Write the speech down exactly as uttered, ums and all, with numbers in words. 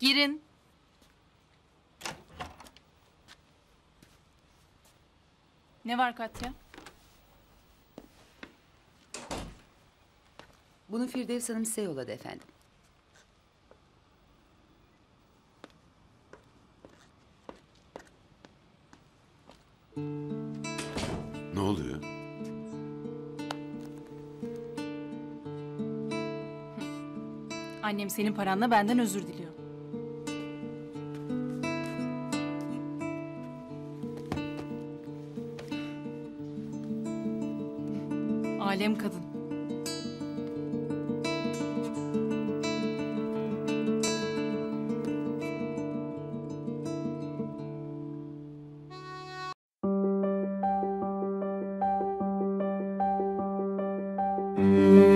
Girin. Ne var Katya? Bunu Firdevs Hanım size yolladı efendim. Ne oluyor? Annem senin paranla benden özür diliyor. Alem kadın. Müzik